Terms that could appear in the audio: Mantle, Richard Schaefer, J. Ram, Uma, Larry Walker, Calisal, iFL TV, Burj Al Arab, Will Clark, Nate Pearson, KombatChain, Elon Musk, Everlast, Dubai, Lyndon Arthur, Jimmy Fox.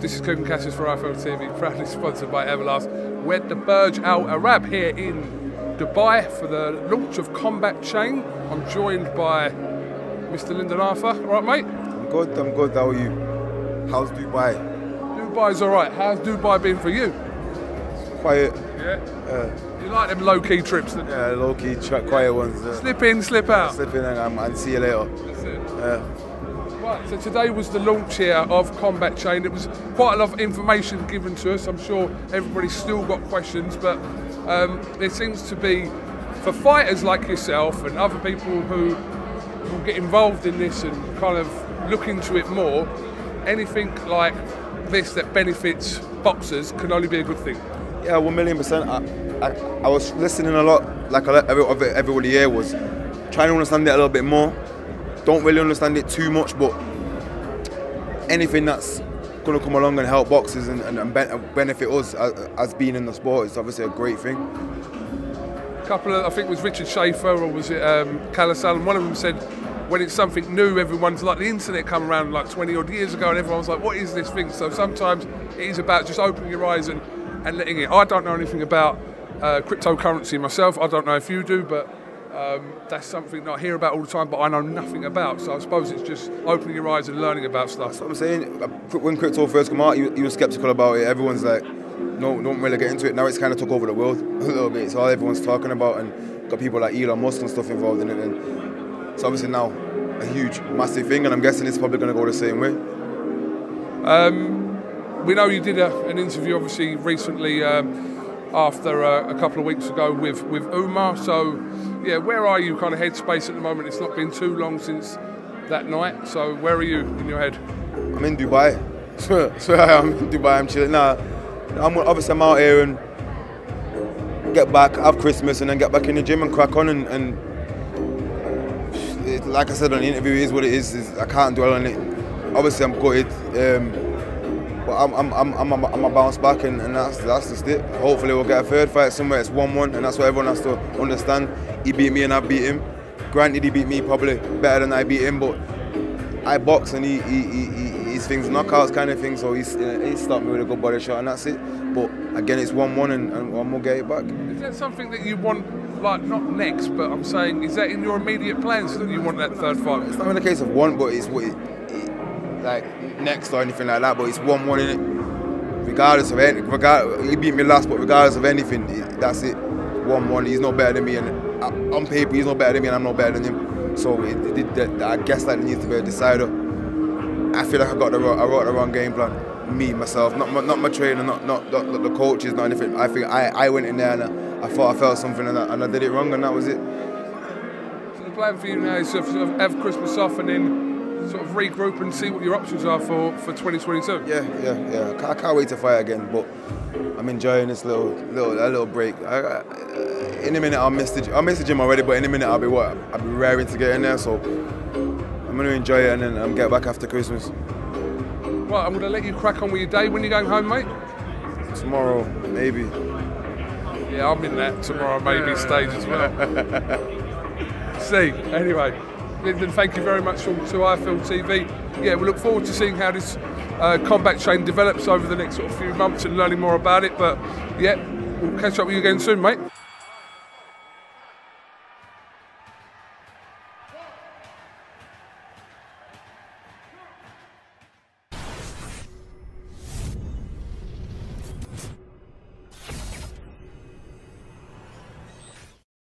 This is Cooking Cashes for iFL TV, proudly sponsored by Everlast. We're at the Burj Al Arab here in Dubai for the launch of KombatChain. I'm joined by Mr. Lyndon Arthur. All right, mate? I'm good. How are you? How's Dubai? Dubai's all right. How's Dubai been for you? Quiet. Yeah? You like them low-key trips, don't you? Yeah, low-key, quiet ones. Slip in, slip out. Slip in and see you later. That's it. Right, so today was the launch here of KombatChain. It was quite a lot of information given to us. I'm sure everybody's still got questions, but there seems to be, for fighters like yourself and other people who will get involved in this and kind of look into it more, anything like this that benefits boxers can only be a good thing. Yeah, 1,000,000%. I was listening a lot, like everybody here was, trying to understand it a little bit more. Don't really understand it too much, but anything that's going to come along and help boxers and benefit us as being in the sport is obviously a great thing. A couple of, I think it was Richard Schaefer or was it Calisal, and one of them said, when it's something new, everyone's like, the internet come around like 20 odd years ago and everyone's like, what is this thing? So sometimes it is about just opening your eyes and letting it. I don't know anything about cryptocurrency myself. I don't know if you do, but that's something that I hear about all the time, but I know nothing about. So I suppose it's just opening your eyes and learning about stuff. That's what I'm saying. When crypto first came out, you were sceptical about it. Everyone's like, no, don't really get into it. Now it's kind of took over the world a little bit. It's all everyone's talking about, and got people like Elon Musk and stuff involved in it. And it's obviously now a huge, massive thing, and I'm guessing it's probably going to go the same way. We know you did an interview, obviously, recently after a couple of weeks ago with Uma. So, yeah, where are you kind of headspace at the moment? It's not been too long since that night. So where are you in your head? I'm in Dubai. Swear I'm in Dubai. I'm chilling. Nah, I'm out here and get back, have Christmas, and then get back in the gym and crack on. And like I said on the interview, it is what it is. I can't dwell on it. Obviously, I'm gutted. But I'm a bounce back, and that's just it. Hopefully we'll get a third fight somewhere. It's 1-1, and that's what everyone has to understand. He beat me and I beat him. Granted, he beat me probably better than I beat him, but I box and his things, knockouts kind of thing, so he stopped me with a good body shot, and that's it. But again, it's 1-1, and I'm going to get it back. Is that something that you want, like, not next, but I'm saying, is that in your immediate plans that you want that third fight? It's not in the case of want, but it's what like next or anything like that, but it's 1-1 in it. Regardless of anything, he beat me last, but regardless of anything, that's it. 1-1, he's no better than me, and on paper he's no better than me, and I'm no better than him. So I guess that needs to be a decider. I feel like I wrote the wrong game plan. Me, myself, not my trainer, not the coaches, not anything. I think I went in there and I thought I felt something, and I did it wrong, and that was it. So the plan for you now is to sort of have Christmas off and then sort of regroup and see what your options are for 2022. Yeah. I can't wait to fight again, but I'm enjoying this little break. In a minute, I'll miss the gym already, but in a minute I'll be raring to get in there. So I'm gonna enjoy it and then I'm get back after Christmas. Right, I'm gonna let you crack on with your day. When are you going home, mate? Tomorrow, maybe. Yeah, I'm in that tomorrow maybe stage as well. See, anyway. Lyndon, thank you very much to iFL TV. Yeah, we look forward to seeing how this KombatChain develops over the next few months and learning more about it. But yeah, we'll catch up with you again soon, mate.